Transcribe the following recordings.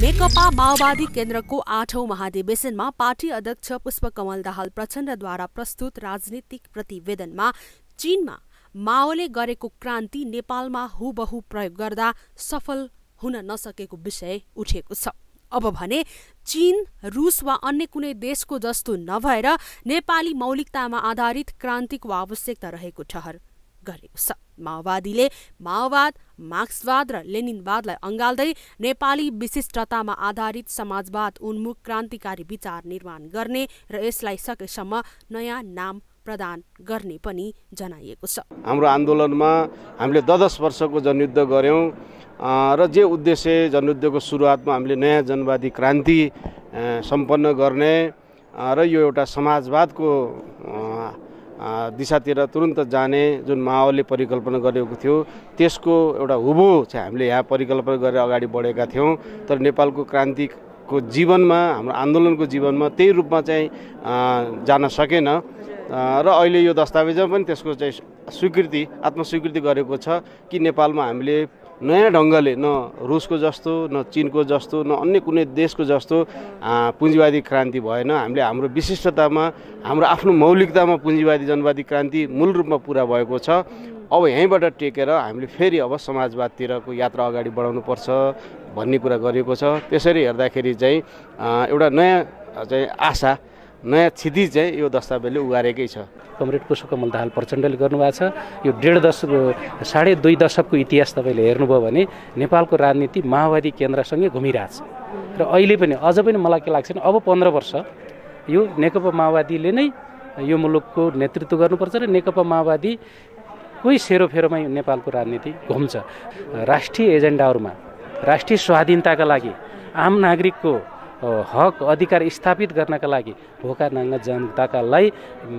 नेकपा माओवादी केन्द्रको 8औं महाधिवेशनमा पार्टी अध्यक्ष पुष्पकमल दाहाल प्रचण्डद्वारा प्रस्तुत राजनीतिक प्रतिवेदनमा चीनमा माओले गरेको क्रान्ति नेपालमा हुबहु प्रयोग गर्दा सफल हुन नसकेको विषय उठेको छ। अब भने चीन, रूस वा अन्य कुनै देशको जस्तो नभएर नेपाली मौलिकतामा आधारित क्रान्तिको आवश्यकता रहेको ठहर गरेको छ। माओवादीले माओवाद, मार्क्सवाद र लेनिनवादलाई अंगाल्दै नेपाली विशिष्टतामा आधारित समाजवाद उन्मुख क्रान्तिकारी विचार निर्माण गर्ने र यसलाई सकेसम्म नयाँ नाम प्रदान गर्ने पनि जनाइएको छ। हाम्रो आन्दोलनमा हामीले 10 वर्षको जनयुद्ध गर्यौं र जे उद्देश्य जनयुद्धको सुरुवातमा हामीले नयाँ जनवादी क्रान्ति सम्पन्न गर्ने र यो एउटा समाजवादको दिशातिर तुरंत जाने जुन माओले परिकल्पना गरेको थियो त्यसको एउटा हुबु चाहिँ हामीले यहाँ परिकल्पना गरेर अगाडि बढेका थियौं। तर नेपालको क्रान्तिको जीवनमा, हाम्रो आन्दोलनको जीवनमा त्यही रूपमा चाहिँ जान सकेन र अहिले यो दस्तावेजमा पनि त्यसको चाहिँ स्वीकृति, आत्मस्वीकृति गरेको छ कि नेपालमा हामीले नयाँ ढंगले न रुसको जस्तो, न चीनको जस्तो, न अन्य कुनै देशको जस्तो पुँजीवादी क्रान्ति भएन। हामीले हाम्रो विशिष्टतामा, हाम्रो आफ्नो मौलिकतामा पुँजीवादी जनवादी क्रान्ति मूल रूपमा पूरा भएको छ। अब यहीँबाट टेकेर हामीले फेरि अब समाजवादतिरको यात्रा अगाडि बढाउनुपर्छ भन्ने कुरा गरिएको छ। त्यसरी हेर्दाखेरि चाहिँ एउटा नयाँ चाहिँ आशा, नयाँ क्षितिज चाहिँ यो दस्तावेजले उगारेकै छ। कमरेड पुष्पकमल दाहाल प्रचण्डले गर्नुभएको छ। यो 1.5 साढे 2 दशकको इतिहास तपाईले हेर्नुभयो भने नेपालको राजनीति माओवादी केन्द्रसँगै घुमिरहेछ र अहिले पनि अझ पनि मलाई के लाग्छ भने अब 15 वर्ष यो नेकपा माओवादीले नै यो मुलुकको नेतृत्व गर्नुपर्छ र नेकपा माओवादी कोही सेरोफेरोमा नेपालको राजनीति घुम्छ। राष्ट्रिय एजेन्डाहरुमा राष्ट्रिय स्वाधीनताका लागि आम नागरिकको हक अधिकार स्थापित गर्नका लागि भोका नाङ्गा जनताका लागि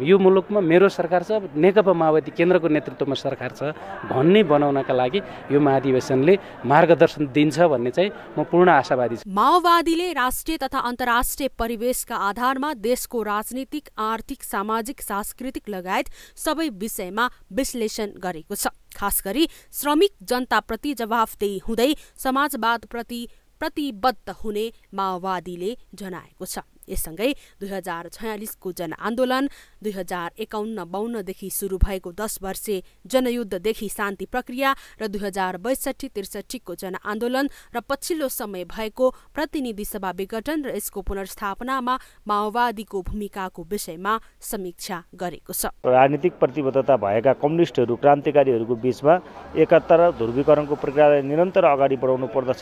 यो मुलुकमा मेरो सरकार छ, नेकपा माओवादी केन्द्रको नेतृत्वमा सरकार छ भन्ने बनाउनका लागि यो महाधिवेशनले मार्गदर्शन दिन्छ भन्ने चाहिँ म पूर्ण आशावादी छु। माओवादीले राष्ट्रिय तथा अन्तर्राष्ट्रिय परिवेशका आधारमा देशको राजनीतिक, आर्थिक, सामाजिक, सांस्कृतिक लगायत सबै विषयमा विश्लेषण गरेको छ। खास गरी श्रमिक जनताप्रति जवाफदेही हुँदै समाजवादप्रति प्रतिबद्ध हुने माओवादीले जनाएको छ। यससँगै 2046 को जनआन्दोलन, 2051-52 देखि सुरु भएको 10 वर्षे जनयुद्धदेखि शान्ति प्रक्रिया र 2062-63 को जनआन्दोलन र पछिल्लो समय भएको प्रतिनिधि सभा विघटन र यसको पुनर्स्थापनामा माओवादीको भूमिकाको विषयमा समीक्षा गरेको छ। राजनीतिक प्रतिबद्धता भएका कम्युनिस्टहरू, क्रान्तिकारीहरूको बीचमा एकता र ध्रुवीकरणको प्रक्रियालाई निरन्तर अगाडि बढाउनु पर्दछ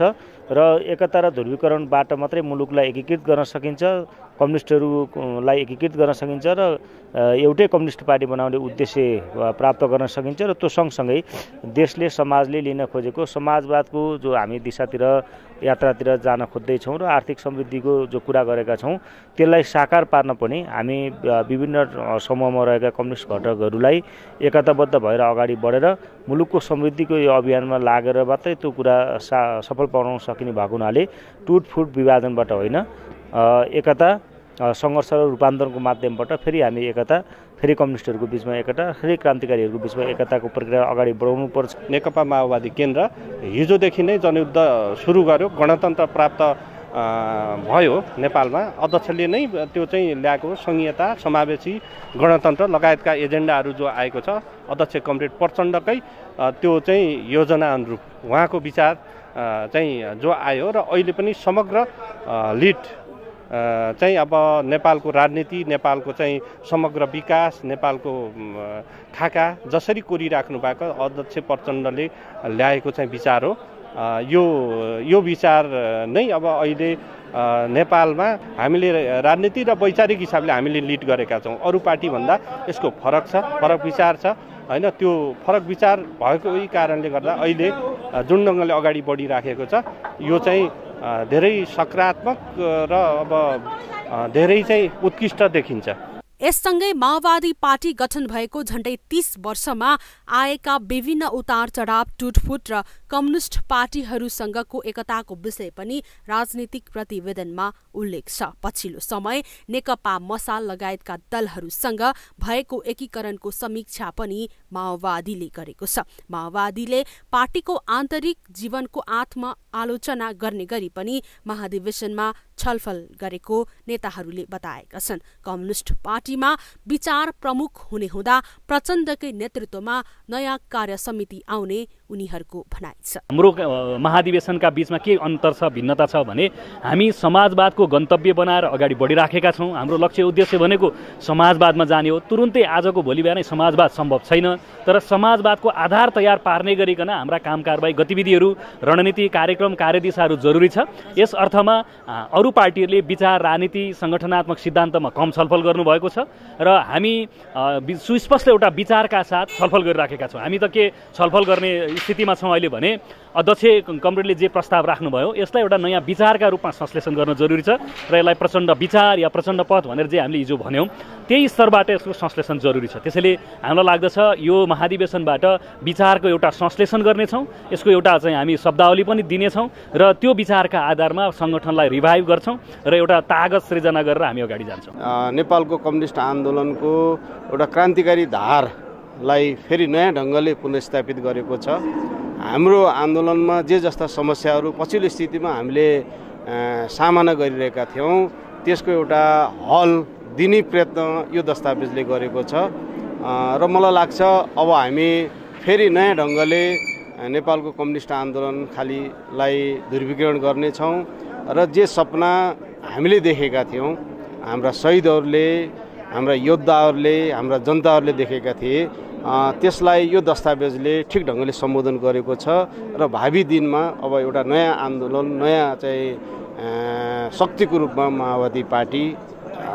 र एकता र ध्रुवीकरणबाट मात्रै मुलुकलाई एकीकृत गर्न सकिन्छ, कम्युनिस्टहरूलाई एकीकृत गर्न सकिन्छ र एउटै कम्युनिस्ट पार्टी बनाउने उद्देश्य प्राप्त गर्न सकिन्छ र त्यो सँगसँगै देशले, समाजले लिन खोजेको समाजवादको जो हामी दिशातिर, यात्रातिर जान खोज्दैछौँ र आर्थिक समृद्धिको जो कुरा गरेका छौँ त्यसलाई साकार पार्न पनि हामी विभिन्न समूहमा रहेका कम्युनिस्ट घटकहरूलाई एकताबद्ध भएर अगाडि बढेर मुलुकको समृद्धिको यो अभियानमा लागेर मात्रै त्यो कुरा सफल बनाउन सकिने भएको हुनाले टुटफुट विभाजनबाट होइन, एकता, संघर्ष र रूपान्तरणको माध्यमबाट फेरि हामी एकता, फेरि कम्युनिस्टहरूको बीचमा एकता, फेरि क्रान्तिकारीहरूको बीचमा एकताको प्रक्रिया अगाडि बढाउनु पर्छ। नेकपा माओवादी केन्द्र हिजोदेखि नै जनयुद्ध सुरु गर्यो। गणतन्त्र प्राप्त भयो नेपालमा, अध्यक्षले नै त्यो चाहिँ ल्याएको संघीयता, समावेशी गणतन्त्र लगायतका एजेन्डाहरू जो आएको छ अध्यक्ष कमरेड प्रचण्डकै त्यो चाहिँ योजना अनुरूप उहाँको विचार चाहिँ जो आयो र अहिले पनि समग्र लिड चाहिँ अब नेपालको राजनीति, नेपालको चाहिँ समग्र विकास, नेपालको खाका जसरी कोरिराख्नु भएको अध्यक्ष प्रचण्डले ल्याएको चाहिँ विचार हो। यो विचार नै अब अहिले नेपालमा हामीले राजनीति र वैचारिक हिसाबले हामीले लिड गरेका छौँ। अरू पार्टीभन्दा यसको फरक छ, फरक विचार छ हैन। त्यो फरक विचार भएकै कारणले गर्दा अहिले जुन ढङ्गले अगाडि बढिराखेको छ यो चाहिँ धेरै सकारात्मक र अब धेरै चाहिँ उत्कृष्ट देखिन्छ। यससँगै माओवादी पार्टी गठन भएको झण्डै 30 वर्षमा आएका विभिन्न उतार चढाव टुटफुट र कम्युनिस्ट पार्टीहरूसँगको एकताको विषय पनि राजनीतिक प्रतिवेदनमा उल्लेख छ। पछिल्लो समय नेकपा मसाल लगायतका दलहरूसँग भएको एकीकरणको समीक्षा पनि माओवादीले गरेको छ। माओवादीले पार्टीको आन्तरिक जीवनको आत्मआलोचना गर्ने गरी पनि महाधिवेशनमा छलफल गरेको नेताहरूले बताएका छन्। कम्युनिस्ट पार्टीमा विचार प्रमुख हुने हुँदा प्रचण्डकै नेतृत्वमा नयाँ कार्य समिति आउने उनीहरूको भनाइ छ। हाम्रो महाधिवेशनका बीचमा के अन्तर छ, भिन्नता छ भने हामी समाजवादको गन्तव्य बनाएर अगाडि बढिराखेका छौँ। हाम्रो लक्ष्य उद्देश्य भनेको समाजवादमा जाने हो। तुरुन्तै आजको भोलि बिहानै समाजवाद सम्भव छैन, तर समाजवादको आधार तयार पार्ने गरिकन हाम्रा काम कारबाही गतिविधिहरू, रणनीति, कार्यक्रम, कार्यदिशाहरू जरुरी छ। यस अर्थमा अरू पार्टीहरूले विचार, राजनीति, संगठनात्मक सिद्धान्तमा कम छलफल गर्नुभएको छ र हामी सुस्पष्ट एउटा विचारका साथ छलफल गरिराखेका छौँ। हामी त के छलफल गर्ने स्थितिमा छौँ अहिले भने अध्यक्ष कमरेडले जे प्रस्ताव राख्नुभयो यसलाई एउटा नयाँ विचारका रूपमा संश्लेषण गर्न जरुरी छ र यसलाई प्रचण्ड विचार या प्रचण्ड पथ भनेर जे हामीले हिजो भन्यौँ त्यही स्तरबाट यसको संश्लेषण जरुरी छ। त्यसैले हामीलाई लाग्दछ यो महाधिवेशनबाट विचारको एउटा संश्लेषण गर्नेछौँ, यसको एउटा चाहिँ हामी शब्दावली पनि दिनेछौँ र त्यो विचारका आधारमा सङ्गठनलाई रिभाइभ गर्छौँ र एउटा तागत सृजना गरेर हामी अगाडि जान्छौँ। नेपालको कम्युनिस्ट आन्दोलनको एउटा क्रान्तिकारी धारलाई फेरि नयाँ ढङ्गले पुनर्स्थापित गरेको छ। हाम्रो आन्दोलनमा जे जस्ता समस्याहरू पछिल्लो स्थितिमा हामीले सामना गरिरहेका थियौँ त्यसको एउटा हल दिने प्रयत्न यो दस्तावेजले गरेको छ र मलाई लाग्छ अब हामी फेरि नयाँ ढङ्गले नेपालको कम्युनिस्ट आन्दोलन खालीलाई दुर्विकरण गर्नेछौँ र जे सपना हामीले देखेका थियौँ, हाम्रा शहीदहरूले, हाम्रा योद्धाहरूले, हाम्रा जनताहरूले देखेका थिए, त्यसलाई यो दस्तावेजले ठिक ढङ्गले सम्बोधन गरेको छ र भावी दिनमा अब एउटा नयाँ आन्दोलन, नयाँ चाहिँ शक्तिको रूपमा माओवादी पार्टी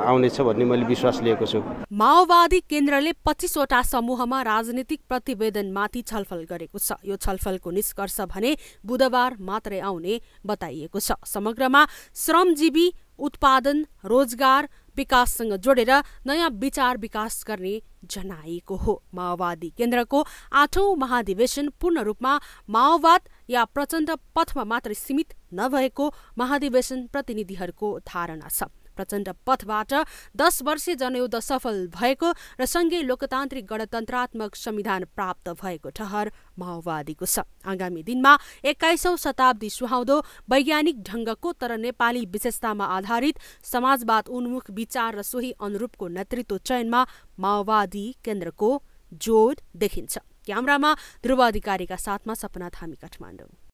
आउनेछ भन्ने मैले विश्वास लिएको छु। माओवादी केन्द्रले 25 वटा समूहमा राजनीतिक प्रतिवेदनमाथि छलफल गरेको छ। यो छलफलको निष्कर्ष भने बुधबार मात्रै आउने बताइएको छ। समग्रमा श्रमजीवी, उत्पादन, रोजगार, विकाससँग जोडेर नयाँ विचार विकास गर्ने जनाएको हो। माओवादी केन्द्रको 8औं महाधिवेशन पूर्ण रूपमा माओवाद या प्रचण्ड पथमा मात्र सीमित नभएको महाधिवेशन प्रतिनिधिहरूको धारणा छ। प्रचण्ड पथबाट 10 वर्षे जनयुद्ध सफल भएको र सँगै लोकतान्त्रिक गणतन्त्रात्मक संविधान प्राप्त भएको ठहर माओवादीको छ। आगामी दिनमा 21औं शताब्दी सुहाउँदो वैज्ञानिक ढङ्गको तर नेपाली विशेषतामा आधारित समाजवाद उन्मुख विचार र सोही अनुरूपको नेतृत्व चयनमा माओवादी केन्द्रको जोड देखिन्छ। क्यामेरामा ध्रुव अधिकारीका साथमा सपना थामी, काठमाडौँ।